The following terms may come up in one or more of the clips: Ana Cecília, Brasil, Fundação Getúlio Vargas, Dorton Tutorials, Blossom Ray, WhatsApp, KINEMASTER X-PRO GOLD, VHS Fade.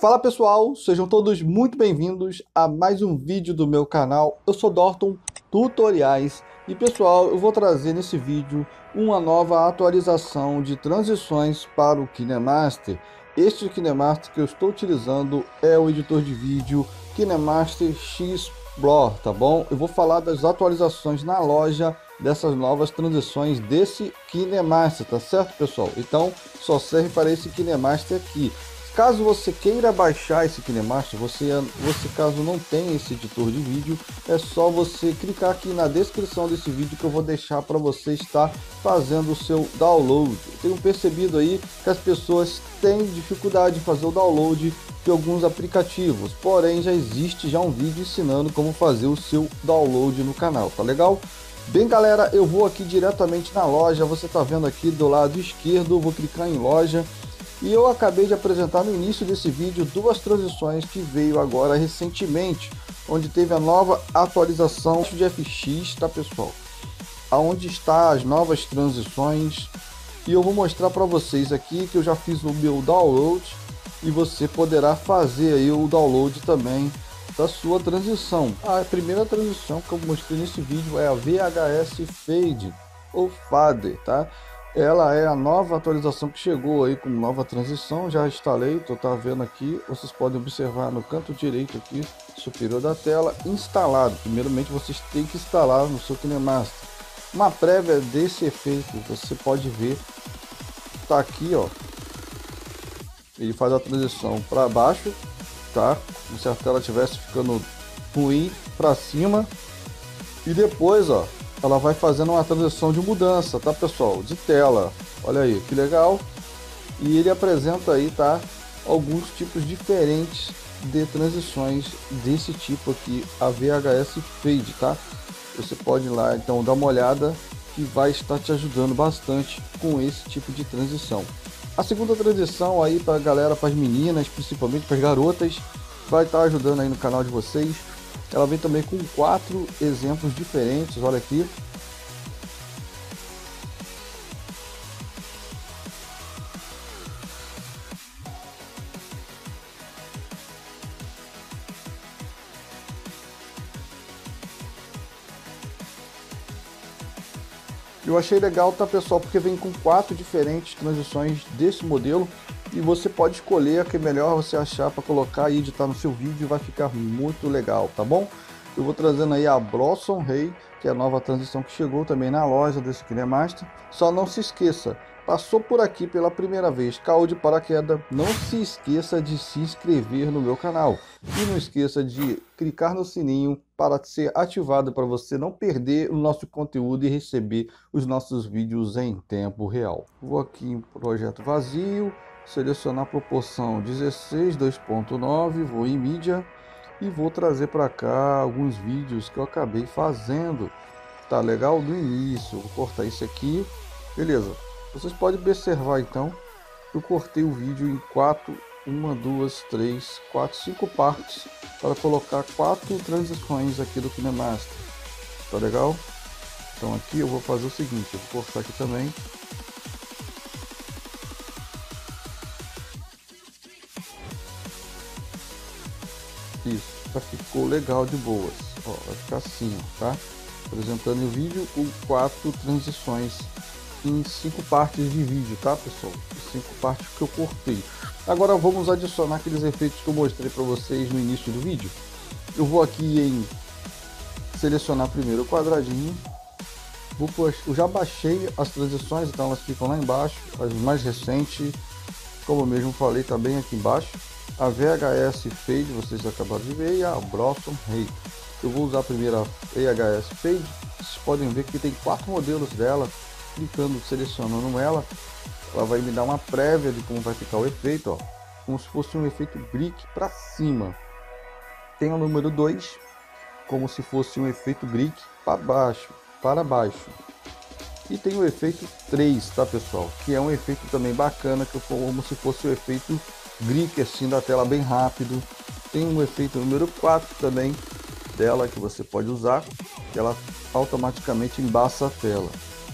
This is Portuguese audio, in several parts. Fala pessoal, sejam todos muito bem-vindos a mais um vídeo do meu canal. Eu sou Dorton Tutoriais e pessoal, eu vou trazer nesse vídeo uma nova atualização de transições para o KineMaster. Este KineMaster que eu estou utilizando é o editor de vídeo KineMaster X Pro, tá bom? Eu vou falar das atualizações na loja dessas novas transições desse KineMaster, tá certo pessoal? Então só serve para esse KineMaster aqui. Caso você queira baixar esse KineMaster, você caso não tenha esse editor de vídeo, é só você clicar aqui na descrição desse vídeo que eu vou deixar para você estar fazendo o seu download. Eu tenho percebido aí que as pessoas têm dificuldade em fazer o download de alguns aplicativos, porém já existe um vídeo ensinando como fazer o seu download no canal, tá legal? Bem galera, eu vou aqui diretamente na loja, você tá vendo aqui do lado esquerdo, vou clicar em loja. E eu acabei de apresentar no início desse vídeo duas transições que veio agora recentemente, onde teve a nova atualização de FX, tá pessoal? Aonde está as novas transições, e eu vou mostrar para vocês aqui que eu já fiz o meu download e você poderá fazer aí o download também da sua transição. A primeira transição que eu mostrei nesse vídeo é a VHS Fade ou Fade, tá? Ela é a nova atualização que chegou aí com nova transição. Já instalei, tá vendo aqui, vocês podem observar no canto direito aqui superior da tela, instalado. Primeiramente vocês têm que instalar no seu KineMaster. Uma prévia desse efeito, você pode ver, tá aqui ó, ele faz a transição para baixo, tá? Como se a tela estivesse ficando ruim, para cima, e depois ó, ela vai fazendo uma transição de mudança, tá pessoal, de tela, olha aí que legal. E ele apresenta aí, tá, alguns tipos diferentes de transições desse tipo aqui, a VHS Fade, tá? Você pode ir lá então dar uma olhada que vai estar te ajudando bastante com esse tipo de transição. A segunda transição aí para galera, para as meninas, principalmente para as garotas, vai estar ajudando aí no canal de vocês. Ela vem também com 4 exemplos diferentes, olha aqui. Eu achei legal, tá pessoal, porque vem com 4 diferentes transições desse modelo e você pode escolher a que melhor você achar para colocar e editar no seu vídeo, e vai ficar muito legal, tá bom? Eu vou trazendo aí a Blossom Ray, que é a nova transição que chegou também na loja desse KineMaster. Só não se esqueça, passou por aqui pela primeira vez, caiu de paraquedas, não se esqueça de se inscrever no meu canal e não esqueça de clicar no sininho para ser ativado, para você não perder o nosso conteúdo e receber os nossos vídeos em tempo real. Vou aqui em projeto vazio, selecionar proporção 16:2.9, vou em mídia e vou trazer para cá alguns vídeos que eu acabei fazendo, tá legal, do início. Vou cortar isso aqui, beleza. Vocês podem observar então, eu cortei o vídeo em 5 partes para colocar 4 transições aqui do KineMaster, tá legal? Então aqui eu vou fazer o seguinte, eu vou cortar aqui também. Isso, já ficou legal de boas, ó, vai ficar assim, tá? Apresentando o vídeo com 4 transições em 5 partes de vídeo, tá pessoal? 5 partes que eu cortei. Agora vamos adicionar aqueles efeitos que eu mostrei para vocês no início do vídeo. Eu vou aqui em selecionar primeiro o quadradinho. Eu já baixei as transições, então elas ficam lá embaixo. As mais recentes, como eu mesmo falei, tá bem aqui embaixo. A VHS Fade, vocês acabaram de ver, e a Blossom Ray. Eu vou usar a primeira VHS Fade. Vocês podem ver que tem 4 modelos dela. Clicando, selecionando ela vai me dar uma prévia de como vai ficar o efeito, ó, como se fosse um efeito brick para cima. Tem o número 2, como se fosse um efeito brick para baixo. E tem o efeito 3, tá pessoal, que é um efeito também bacana, que como se fosse o efeito brick assim da tela, bem rápido. Tem um efeito número 4 também dela, que você pode usar, que ela automaticamente embaça a tela,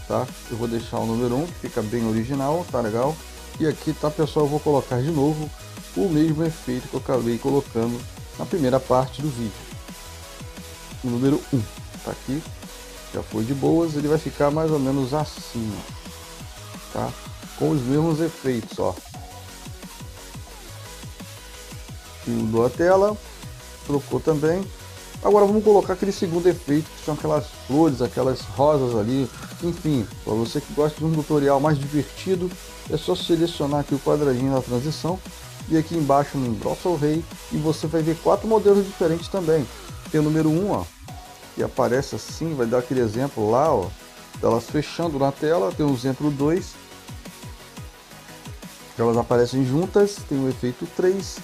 tá? Eu vou deixar o número 1, que fica bem original, tá legal? E aqui, tá pessoal, eu vou colocar de novo o mesmo efeito que eu acabei colocando na primeira parte do vídeo. O número 1 tá aqui, já foi de boas, ele vai ficar mais ou menos assim, ó, tá? Com os mesmos efeitos, ó. Mudou a tela, trocou também. Agora vamos colocar aquele segundo efeito, que são aquelas flores, aquelas rosas ali. Enfim, para você que gosta de um tutorial mais divertido, é só selecionar aqui o quadradinho da transição e aqui embaixo no Blossom Ray, e você vai ver 4 modelos diferentes também. Tem o número 1, ó, que aparece assim, vai dar aquele exemplo lá, ó, delas fechando na tela. Tem o exemplo 2, elas aparecem juntas. Tem o efeito 3,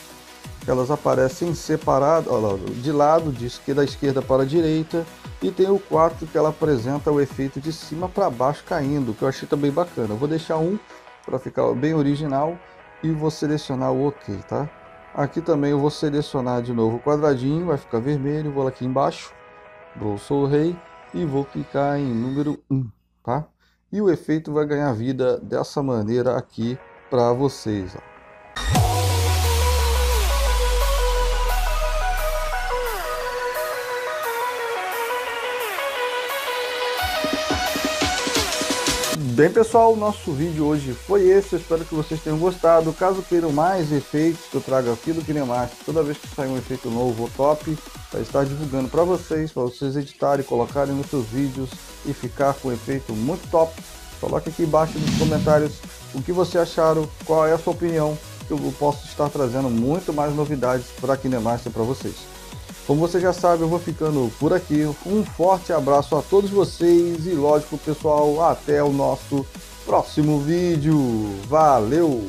elas aparecem separadas, ó, de lado, da esquerda para a direita. E tem o 4, que ela apresenta o efeito de cima para baixo caindo, que eu achei também bacana. Eu vou deixar um para ficar bem original e vou selecionar o OK, tá? Aqui também eu vou selecionar de novo o quadradinho, vai ficar vermelho. Vou aqui embaixo, Blossom Ray, e vou clicar em número 1, tá? E o efeito vai ganhar vida dessa maneira aqui para vocês, ó. Bem, pessoal, o nosso vídeo hoje foi esse. Eu espero que vocês tenham gostado. Caso queiram mais efeitos que eu trago aqui do Kinemax, toda vez que sair um efeito novo ou top, vai estar divulgando para vocês editarem, colocarem nos seus vídeos e ficar com um efeito muito top. Coloque aqui embaixo nos comentários o que vocês acharam, qual é a sua opinião. Eu posso estar trazendo muito mais novidades para Kinemax para vocês. Como você já sabe, eu vou ficando por aqui. Um forte abraço a todos vocês e, lógico, pessoal, até o nosso próximo vídeo. Valeu!